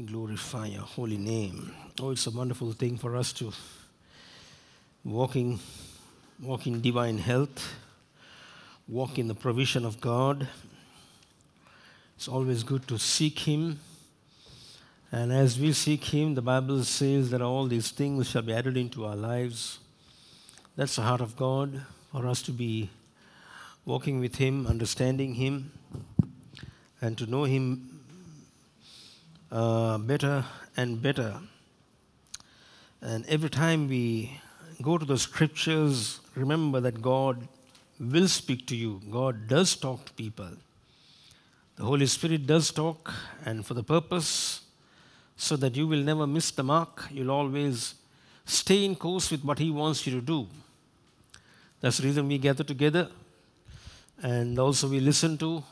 We glorify your holy name. Oh, it's a wonderful thing for us to walk in divine health, walk in the provision of God. It's always good to seek Him. And as we seek Him, the Bible says that all these things shall be added into our lives. That's the heart of God, for us to be walking with Him, understanding Him, and to know Him better and better. And every time we go to the scriptures, remember that God will speak to you. God does talk to people. The Holy Spirit does talk, and for the purpose, so that you will never miss the mark. You'll always stay in course with what He wants you to do. That's the reason we gather together, and also we listen to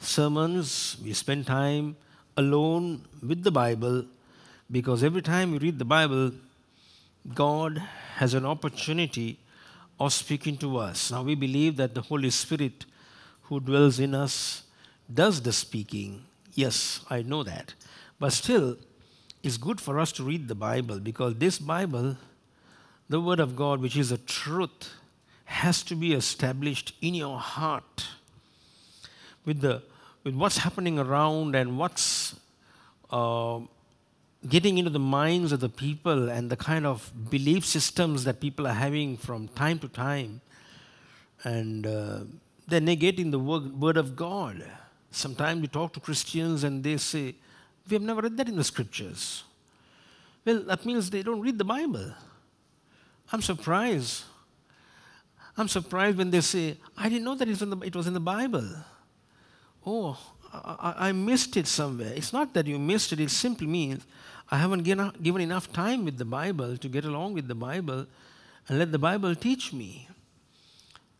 sermons, we spend time alone with the Bible, because every time you read the Bible, God has an opportunity of speaking to us. Now we believe that the Holy Spirit who dwells in us does the speaking. Yes, I know that. But still, it's good for us to read the Bible, because this Bible, the Word of God, which is the truth, has to be established in your heart with what's happening around and what's getting into the minds of the people and the kind of belief systems that people are having from time to time. And they're negating the Word of God. Sometimes we talk to Christians and they say, "We have never read that in the scriptures." Well, that means they don't read the Bible. I'm surprised. I'm surprised when they say, "I didn't know that it was in the Bible. Oh, I missed it somewhere." It's not that you missed it. It simply means I haven't given enough time with the Bible to get along with the Bible and let the Bible teach me.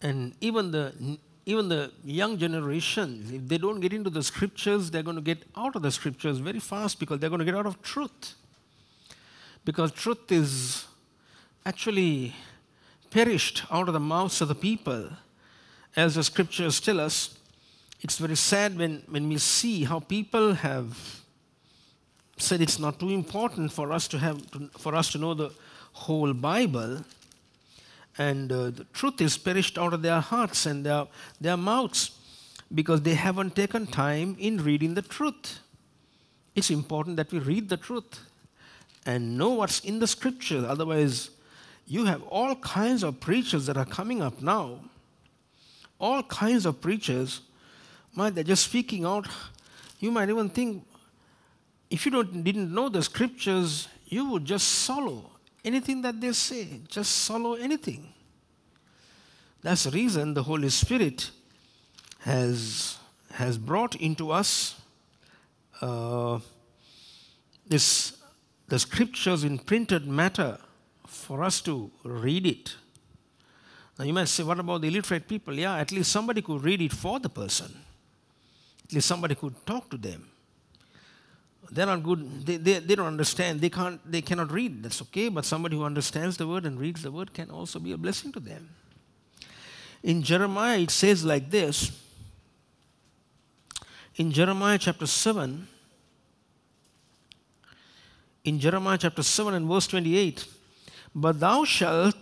And even the young generation, if they don't get into the scriptures, they're going to get out of the scriptures very fast, because they're going to get out of truth. Because truth is actually perished out of the mouths of the people. As the scriptures tell us, it's very sad when we see how people have said it's not too important for us to know the whole Bible, and the truth is perished out of their hearts and their mouths, because they haven't taken time in reading the truth. It's important that we read the truth and know what's in the scripture. Otherwise, you have all kinds of preachers that are coming up now. All kinds of preachers. They're just speaking out. You might even think, if you didn't know the scriptures, you would just swallow anything that they say. Just swallow anything. That's the reason the Holy Spirit has brought into us the scriptures in printed matter for us to read it. Now you might say, what about the illiterate people? Yeah, at least somebody could read it for the person. At least somebody could talk to them. They're not good. They don't understand. They cannot read. That's okay. But somebody who understands the word and reads the word can also be a blessing to them. In Jeremiah, it says like this. In Jeremiah chapter 7, in Jeremiah chapter 7 and verse 28, "But thou shalt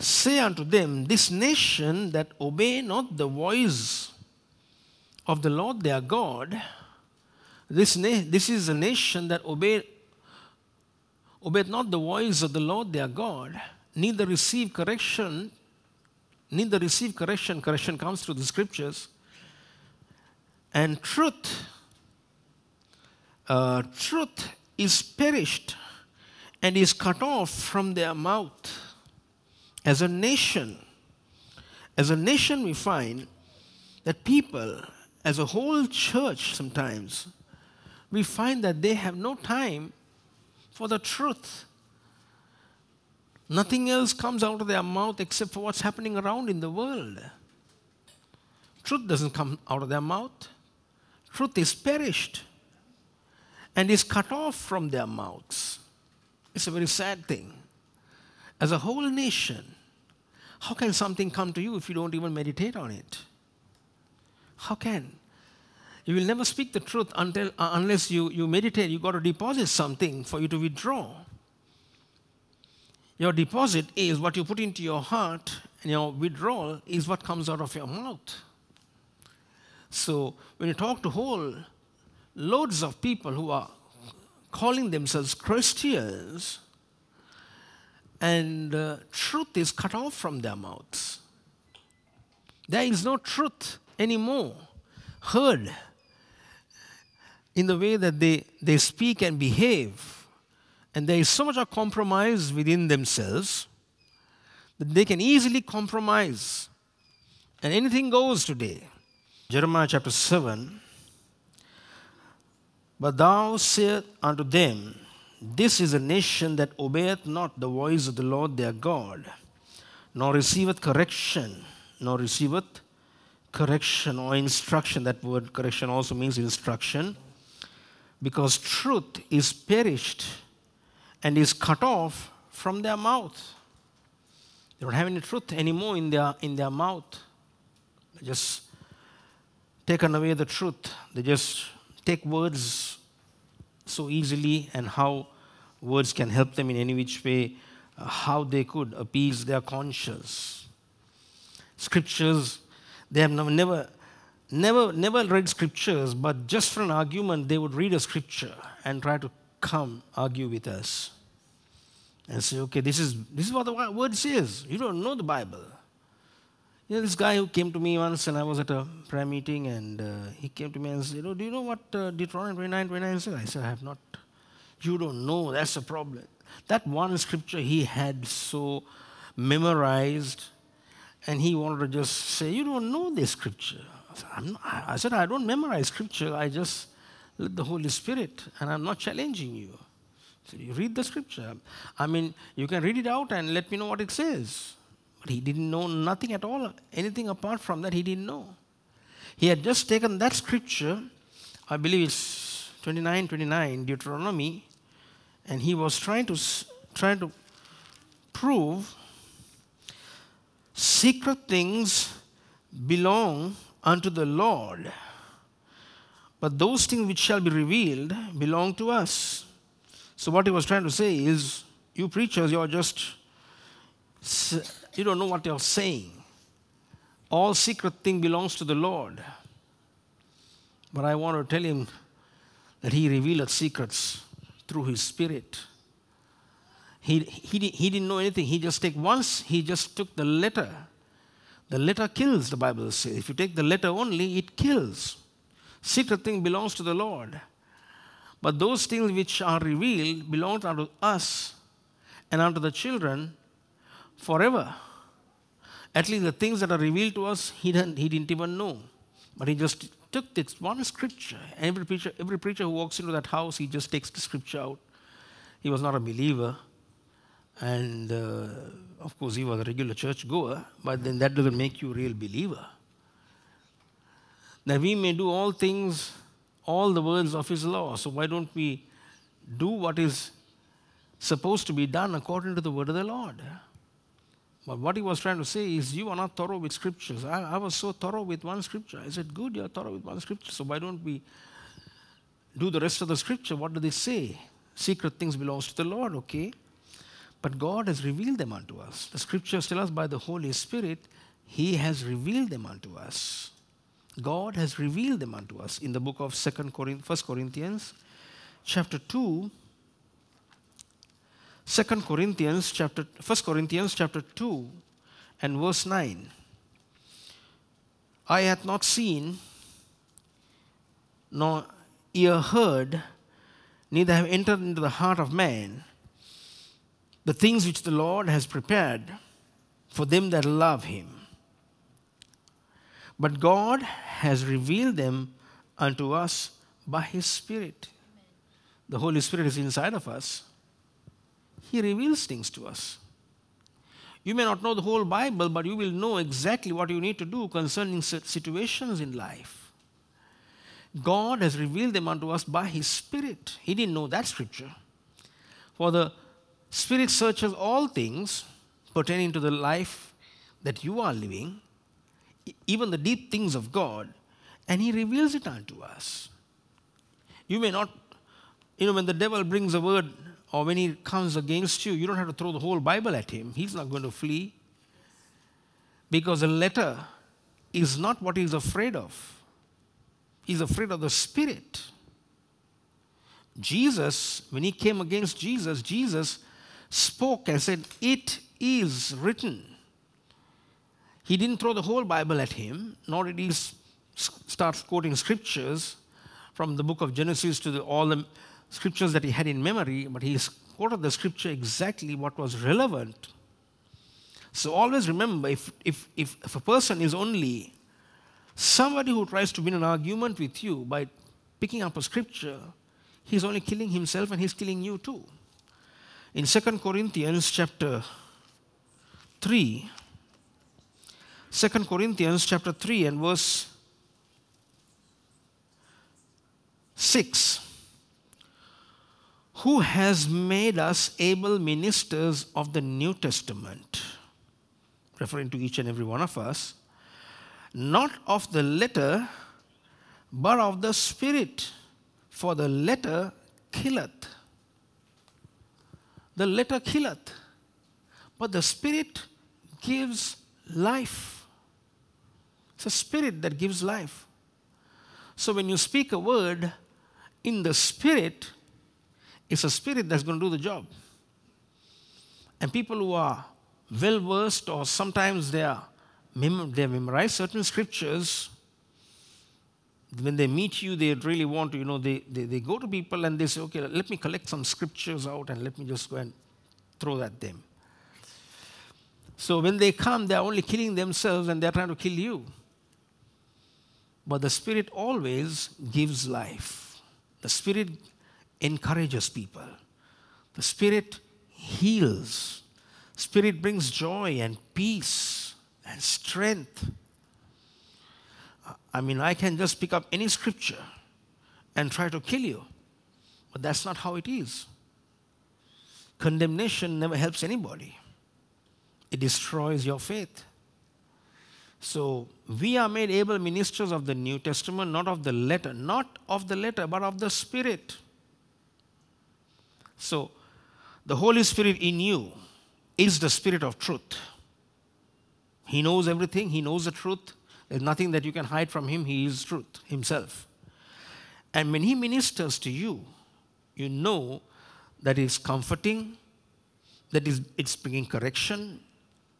say unto them, this nation that obey not the voice of the Lord their God, this is a nation that obeyed not the voice of the Lord their God, neither receive correction," correction comes through the scriptures, "and truth, truth is perished and is cut off from their mouth." As a nation we find that people, as a whole church sometimes, we find that they have no time for the truth. Nothing else comes out of their mouth except for what's happening around in the world. Truth doesn't come out of their mouth. Truth is perished and is cut off from their mouths. It's a very sad thing. As a whole nation, how can something come to you if you don't even meditate on it? How can? You will never speak the truth unless you meditate. You've got to deposit something for you to withdraw. Your deposit is what you put into your heart, and your withdrawal is what comes out of your mouth. So when you talk to whole loads of people who are calling themselves Christians, and truth is cut off from their mouths. There is no truth anymore heard in the way that they speak and behave. And there is so much of compromise within themselves that they can easily compromise. And anything goes today. Jeremiah chapter 7, "But thou sayest unto them, This is a nation that obeyeth not the voice of the Lord their God, nor receiveth correction, or instruction." That word correction also means instruction. "Because truth is perished and is cut off from their mouth." They don't have any truth anymore in their mouth. They just taken away the truth. They just take words so easily, and how words can help them in any which way, how they could appease their conscience. Scriptures, they have never read scriptures, but just for an argument, they would read a scripture and try to come argue with us and say, okay, this is what the word says. You don't know the Bible. You know, this guy who came to me once, and I was at a prayer meeting, and he came to me and said, "Oh, do you know what Deuteronomy 29:29 says?" I said, "I have not." "You don't know, that's the problem." That one scripture he had so memorized, and he wanted to just say, "You don't know this scripture." I said, I don't memorize scripture. I just let the Holy Spirit, and I'm not challenging you. So you read the scripture. I mean, you can read it out and let me know what it says. But he didn't know nothing at all. Anything apart from that, he didn't know. He had just taken that scripture, I believe it's 29:29, Deuteronomy, and he was trying to prove secret things belong unto the Lord, but those things which shall be revealed belong to us. So what he was trying to say is, you preachers, you're just... you don't know what you're saying. All secret thing belongs to the Lord. But I want to tell him that he revealeth secrets through his Spirit. He didn't know anything. He just took the letter. The letter kills, the Bible says. If you take the letter only, it kills. Secret thing belongs to the Lord. But those things which are revealed belong unto us and unto the children forever. At least the things that are revealed to us, he didn't even know. But he just took this one scripture. Every preacher who walks into that house, he just takes the scripture out. He was not a believer. And of course, he was a regular churchgoer. But then that doesn't make you a real believer. That we may do all things, all the words of his law. So why don't we do what is supposed to be done according to the word of the Lord? But what he was trying to say is, you are not thorough with scriptures. I was so thorough with one scripture. I said, good, you're thorough with one scripture. So why don't we do the rest of the scripture? What do they say? Secret things belongs to the Lord, okay? But God has revealed them unto us. The scriptures tell us by the Holy Spirit, he has revealed them unto us. God has revealed them unto us in the book of 1 Corinthians chapter 2. 1 Corinthians chapter 2 and verse 9. "I hath not seen, nor ear heard, neither have entered into the heart of man, the things which the Lord has prepared for them that love him. But God has revealed them unto us by his Spirit." Amen. The Holy Spirit is inside of us. He reveals things to us. You may not know the whole Bible, but you will know exactly what you need to do concerning situations in life. God has revealed them unto us by his Spirit. He didn't know that scripture. "For the Spirit searches all things pertaining to the life that you are living, even the deep things of God, and he reveals it unto us. You may not, when the devil brings a word or when he comes against you, you don't have to throw the whole Bible at him. He's not going to flee, because a letter is not what he's afraid of. He's afraid of the spirit. Jesus, when he came against Jesus, Jesus spoke and said, "It is written." He didn't throw the whole Bible at him, nor did he start quoting scriptures from the book of Genesis to all the scriptures that he had in memory, but he quoted the scripture exactly what was relevant. So always remember, if a person is only somebody who tries to win an argument with you by picking up a scripture, he's only killing himself and he's killing you too. In 2 Corinthians chapter 3, 2 Corinthians chapter 3 and verse 6, who has made us able ministers of the New Testament, referring to each and every one of us, not of the letter, but of the Spirit, for the letter killeth. The letter killeth, but the Spirit gives life. It's a Spirit that gives life. So when you speak a word in the Spirit, it's a Spirit that's going to do the job. And people who are well-versed, or sometimes they memorize certain scriptures, when they meet you, they really want to, they go to people and they say, okay, let me collect some scriptures out and let me just go and throw at them. So when they come, they're only killing themselves and they're trying to kill you. But the Spirit always gives life. The Spirit encourages people. The Spirit heals. Spirit brings joy and peace and strength. I can just pick up any scripture and try to kill you, but that's not how it is. Condemnation never helps anybody. It destroys your faith. So we are made able ministers of the New Testament, not of the letter, but of the Spirit. So the Holy Spirit in you is the Spirit of truth. He knows everything. He knows the truth. There's nothing that you can hide from him. He is truth himself. And when he ministers to you, you know that it's comforting, that it's bringing correction,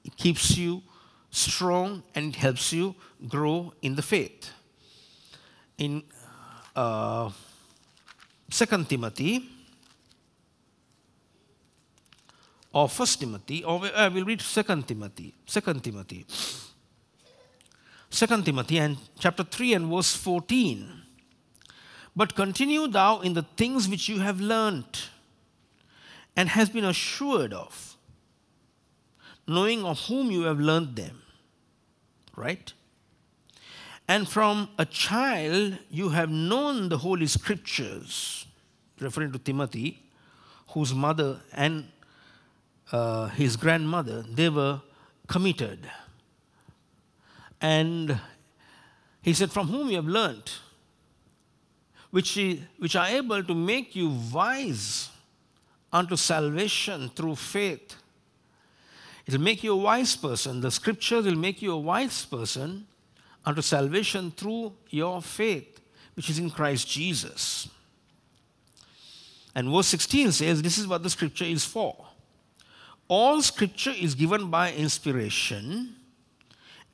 it keeps you strong, and it helps you grow in the faith. In 2 Timothy, or 1 Timothy, or I will read 2 Timothy. 2 Timothy and chapter 3 and verse 14. But continue thou in the things which you have learnt and has been assured of, knowing of whom you have learnt them. Right? And from a child you have known the Holy Scriptures, referring to Timothy, whose mother and his grandmother, they were committed. And he said, from whom you have learnt, which are able to make you wise unto salvation through faith. It will make you a wise person. The scriptures will make you a wise person unto salvation through your faith, which is in Christ Jesus. And verse 16 says, this is what the scripture is for. All scripture is given by inspiration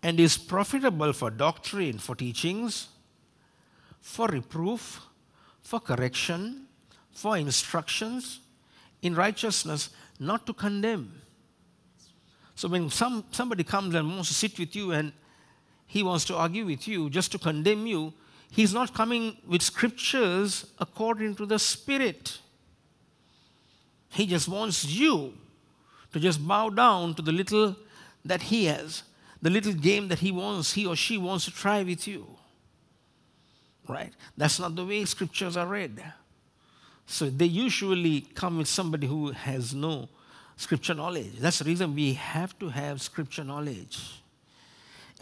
and is profitable for doctrine, for teachings, for reproof, for correction, for instructions in righteousness, not to condemn. So when somebody comes and wants to sit with you and he wants to argue with you just to condemn you, he's not coming with scriptures according to the Spirit. He just wants you to just bow down to the little that he has, the little game that he or she wants to try with you. Right? That's not the way scriptures are read. So they usually come with somebody who has no scripture knowledge. That's the reason we have to have scripture knowledge.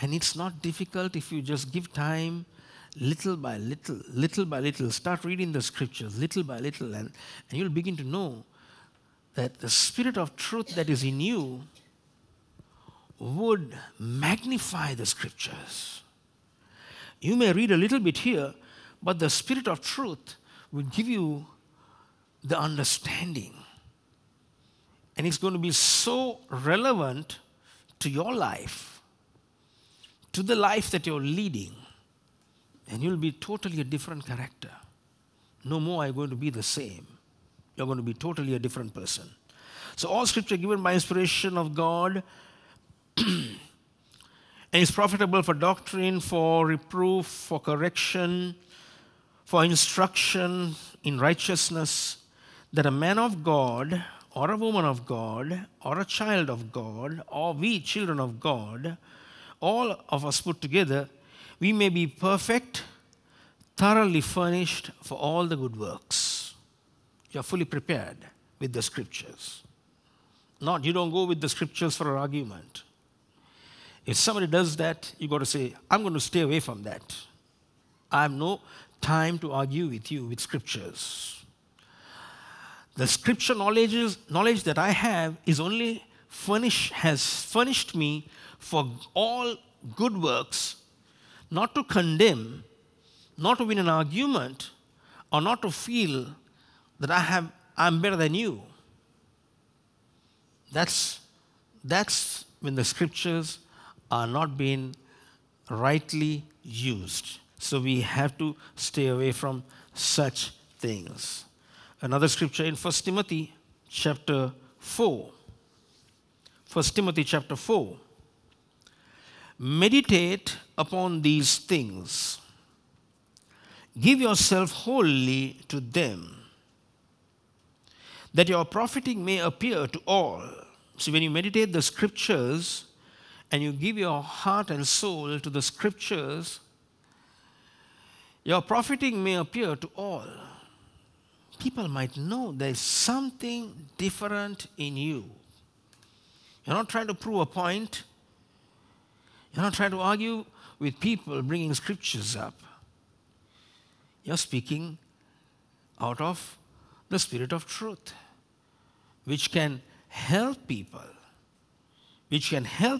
And it's not difficult if you just give time little by little, start reading the scriptures, little by little, and you'll begin to know that the Spirit of truth that is in you would magnify the scriptures. You may read a little bit here, but the Spirit of truth will give you the understanding. And it's going to be so relevant to your life, to the life that you're leading. And you'll be totally a different character. No more are you going to be the same. You're going to be totally a different person. So all scripture given by inspiration of God and is profitable for doctrine, for reproof, for correction, for instruction in righteousness, that a man of God or a woman of God or a child of God or we children of God, all of us put together, we may be perfect, thoroughly furnished for all the good works. You're fully prepared with the scriptures. Not, you don't go with the scriptures for an argument. If somebody does that, you've got to say, I'm going to stay away from that. I have no time to argue with you with scriptures. The scripture knowledge that I have is only has furnished me for all good works, not to condemn, not to win an argument, or not to feel that I'm better than you. That's when the scriptures are not being rightly used. So we have to stay away from such things. Another scripture in 1 Timothy chapter 4. 1 Timothy chapter 4. Meditate upon these things. Give yourself wholly to them, that your profiting may appear to all. So when you meditate the scriptures and you give your heart and soul to the scriptures, your profiting may appear to all. People might know there's something different in you. You're not trying to prove a point. You're not trying to argue with people bringing scriptures up. You're speaking out of the Spirit of truth, which can help people, The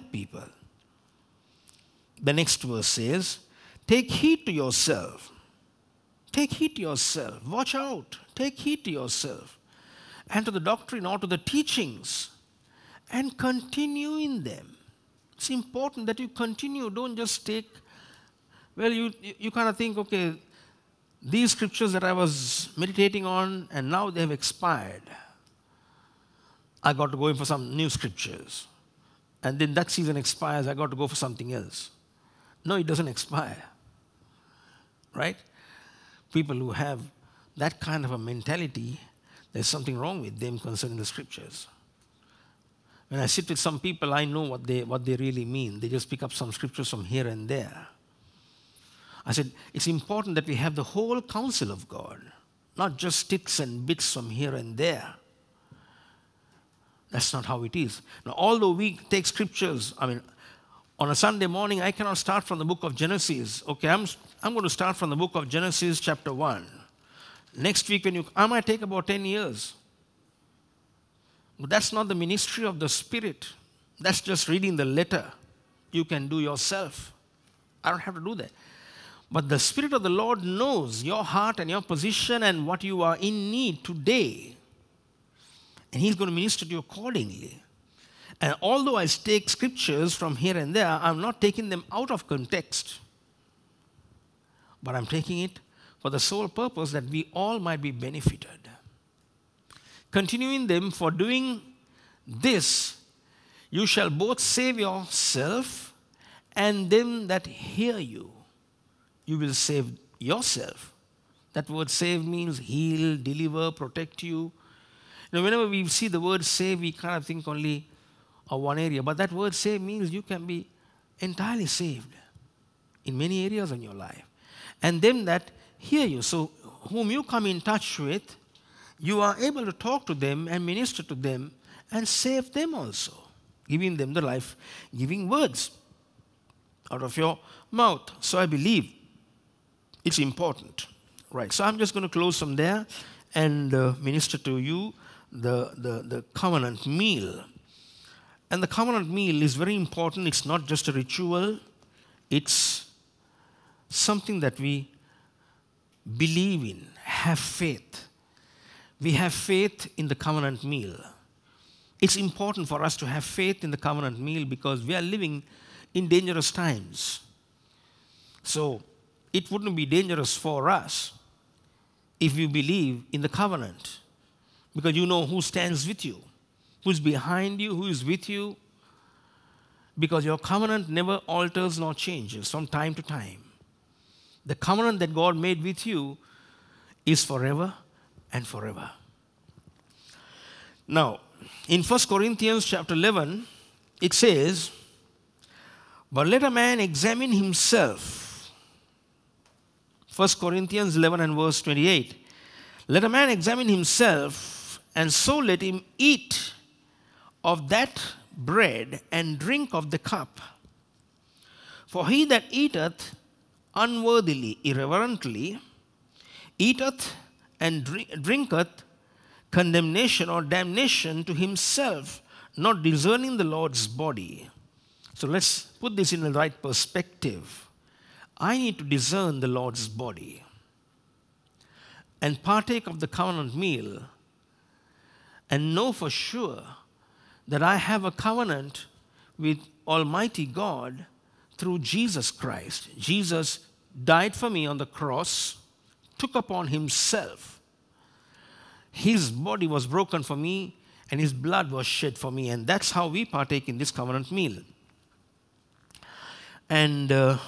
next verse says, take heed to yourself. Take heed to yourself. Watch out. Take heed to yourself and to the doctrine or to the teachings, and continue in them. It's important that you continue. Don't just take, well, you kind of think, okay, these scriptures that I was meditating on and now they have expired. I got to go in for some new scriptures. And then that season expires, I got to go for something else. No, it doesn't expire. Right? People who have that kind of a mentality, there's something wrong with them concerning the scriptures. When I sit with some people, I know what they really mean. They just pick up some scriptures from here and there. I said, it's important that we have the whole counsel of God, not just sticks and bits from here and there. That's not how it is. Now, although we take scriptures, I mean, on a Sunday morning, I cannot start from the book of Genesis. Okay, I'm going to start from the book of Genesis chapter 1. Next week, I might take about 10 years. But that's not the ministry of the Spirit. That's just reading the letter. You can do yourself. I don't have to do that. But the Spirit of the Lord knows your heart and your position and what you are in need today. And He's going to minister to you accordingly. And although I take scriptures from here and there, I'm not taking them out of context. But I'm taking it for the sole purpose that we all might be benefited. Continuing them, for doing this, you shall both save yourself and them that hear you. You will save yourself. That word save means heal, deliver, protect you. Now, whenever we see the word save, we kind of think only of one area. But that word save means you can be entirely saved in many areas in your life. And them that hear you. So whom you come in touch with, you are able to talk to them and minister to them and save them also, giving them the life-giving words out of your mouth. So I believe It's important, right? So I'm just going to close from there and minister to you the covenant meal. And the covenant meal is very important. It's not just a ritual. It's something that we believe in, have faith. We have faith in the covenant meal. It's important for us to have faith in the covenant meal because we are living in dangerous times. So it wouldn't be dangerous for us if we believe in the covenant, because you know who stands with you, who's behind you, who is with you, because your covenant never alters nor changes from time to time. The covenant that God made with you is forever and forever. Now, in 1 Corinthians chapter 11, it says, "But let a man examine himself." 1 Corinthians 11 and verse 28. "Let a man examine himself, and so let him eat of that bread and drink of the cup. For he that eateth unworthily, irreverently, eateth and drinketh condemnation or damnation to himself, not discerning the Lord's body." So let's put this in the right perspective. I need to discern the Lord's body and partake of the covenant meal and know for sure that I have a covenant with Almighty God through Jesus Christ. Jesus died for me on the cross, took upon himself. His body was broken for me and his blood was shed for me. And that's how we partake in this covenant meal. And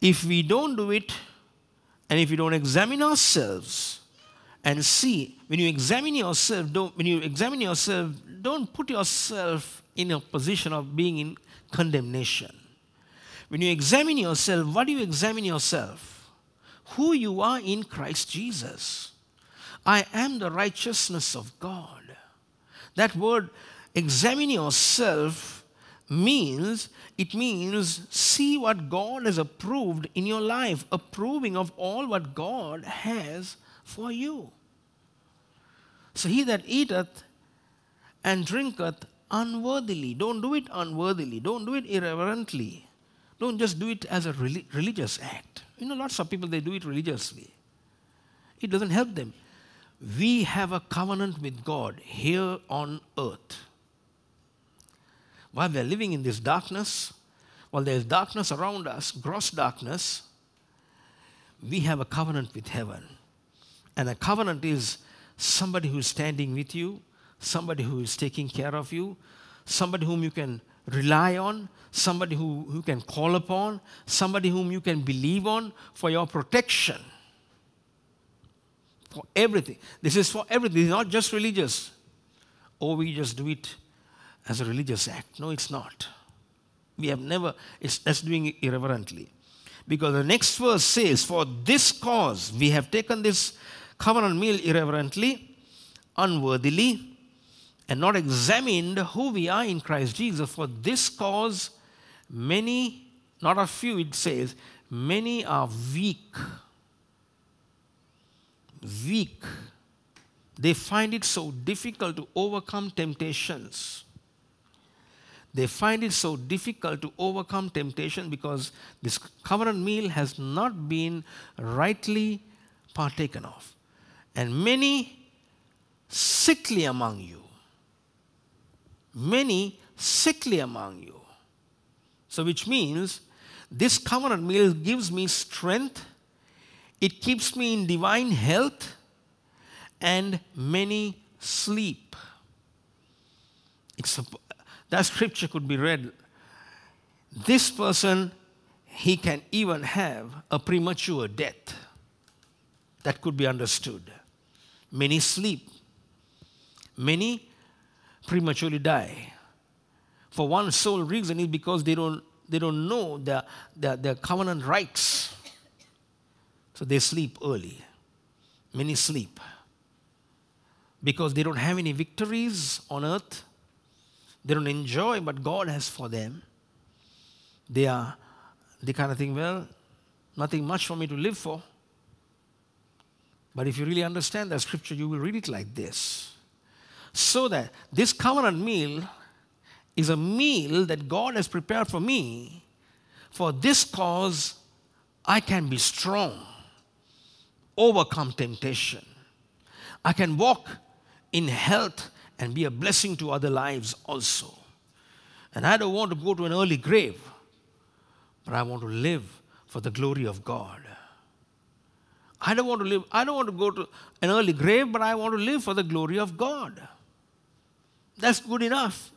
if we don't do it, and if we don't examine ourselves and see, when you examine yourself, don't put yourself in a position of being in condemnation. When you examine yourself, what do you examine yourself? Who you are in Christ Jesus. I am the righteousness of God. That word, examine yourself, means see what God has approved in your life, approving of all what God has for you. So he that eateth and drinketh unworthily. Don't do it unworthily. Don't do it irreverently. Don't just do it as a religious act. You know, lots of people, they do it religiously. It doesn't help them. We have a covenant with God here on earth. While we are living in this darkness, while there is darkness around us, gross darkness, we have a covenant with heaven. And a covenant is somebody who is standing with you, somebody who is taking care of you, somebody whom you can rely on, somebody who you can call upon, somebody whom you can believe on for your protection, for everything. This is for everything. It's not just religious. Or we just do it as a religious act. No, it's not. We have never, that's doing it irreverently. Because the next verse says, "For this cause we have taken this covenant meal irreverently, unworthily, and not examined who we are in Christ Jesus. For this cause many, not a few it says, many are weak." Weak. They find it so difficult to overcome temptations. They find it so difficult to overcome temptation because this covenant meal has not been rightly partaken of. "And many sickly among you." Many sickly among you. So which means this covenant meal gives me strength. It keeps me in divine health, and many sleep. That scripture could be read. This person, he can even have a premature death. That could be understood. Many sleep. Many prematurely die. For one sole reason is because they don't know their covenant rights. So they sleep early. Many sleep. Because they don't have any victories on earth. They don't enjoy what God has for them. They kind of think, well, nothing much for me to live for. But if you really understand that scripture, you will read it like this. So that this covenant meal is a meal that God has prepared for me. For this cause, I can be strong, overcome temptation. I can walk in health and be a blessing to other lives also. And I don't want to go to an early grave, but I want to live for the glory of God. I don't want to live, I don't want to go to an early grave, but I want to live for the glory of God. That's good enough.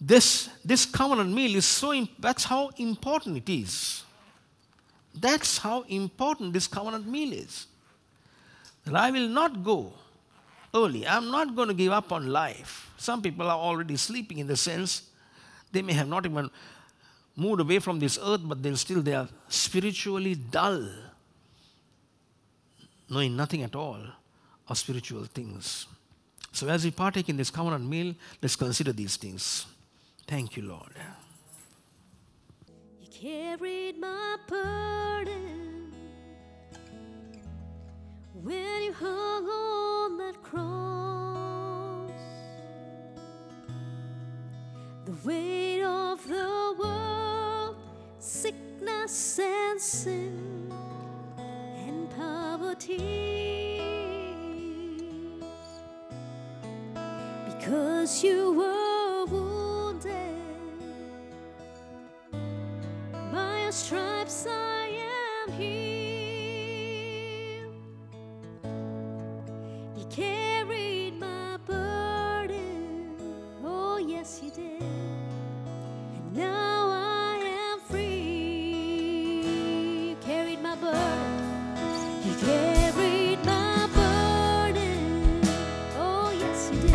This covenant meal is so, that's how important it is. That's how important this covenant meal is. That I will not go early. I'm not going to give up on life. Some people are already sleeping in the sense they may have not even moved away from this earth, but then still they are spiritually dull, knowing nothing at all of spiritual things. So as we partake in this covenant meal, let's consider these things. Thank you, Lord. You carried my burden when you hung on that cross. The weight of the world, sickness and sin and poverty. Because you were wounded, by your stripes I am healed. You carried my burden, oh yes you did, and now I am free. You carried my burden, you carried my burden, oh yes you did.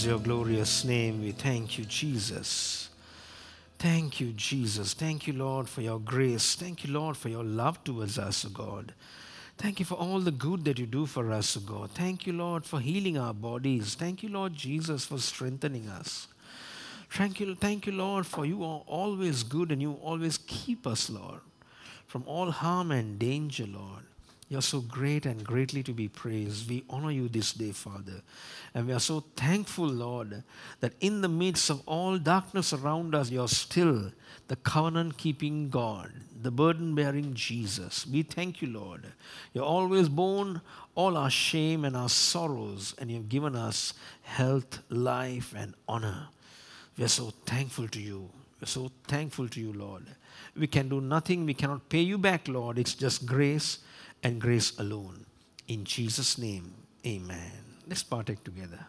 Your glorious name, we thank you, Jesus. Thank you, Jesus. Thank you, Lord, for your grace. Thank you, Lord, for your love towards us, O God. Thank you for all the good that you do for us, O God. Thank you, Lord, for healing our bodies. Thank you, Lord Jesus, for strengthening us. Thank you, Lord, for you are always good and you always keep us, Lord, from all harm and danger, Lord. You are so great and greatly to be praised. We honor you this day, Father. And we are so thankful, Lord, that in the midst of all darkness around us, you are still the covenant-keeping God, the burden-bearing Jesus. We thank you, Lord. You have always borne all our shame and our sorrows, and you have given us health, life, and honor. We are so thankful to you. We are so thankful to you, Lord. We can do nothing. We cannot pay you back, Lord. It's just grace and grace alone. In Jesus' name, amen. Let's partake together.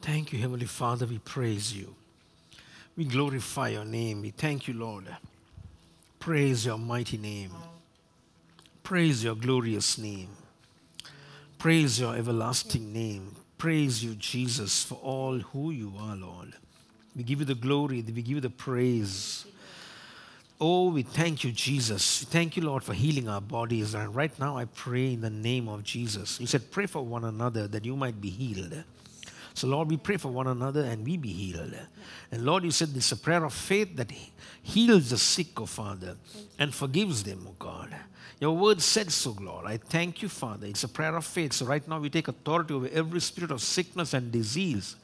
Thank you, Heavenly Father. We praise you. We glorify your name. We thank you, Lord. Praise your mighty name. Praise your glorious name. Praise your everlasting name. Praise you, Jesus, for all who you are, Lord. We give you the glory. We give you the praise. Oh, we thank you, Jesus. We thank you, Lord, for healing our bodies. And right now I pray in the name of Jesus. You said, pray for one another that you might be healed. So, Lord, we pray for one another and we be healed. And, Lord, you said it's a prayer of faith that heals the sick, O Father, and forgives them, O God. Your word said so, Lord. I thank you, Father. It's a prayer of faith. So right now we take authority over every spirit of sickness and disease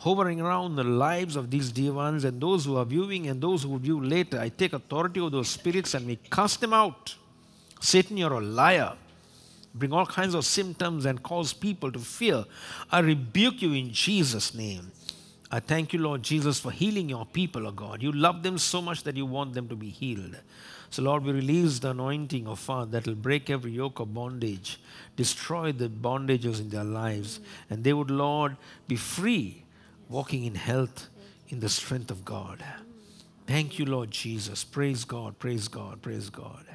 hovering around the lives of these dear ones and those who are viewing and those who will view later. I take authority over those spirits and we cast them out. Satan, you're a liar. Bring all kinds of symptoms and cause people to fear. I rebuke you in Jesus' name. I thank you, Lord Jesus, for healing your people, O God. You love them so much that you want them to be healed. So, Lord, we release the anointing of Father that will break every yoke of bondage, destroy the bondages in their lives, and they would, Lord, be free, walking in health, in the strength of God. Thank you, Lord Jesus. Praise God, praise God, praise God.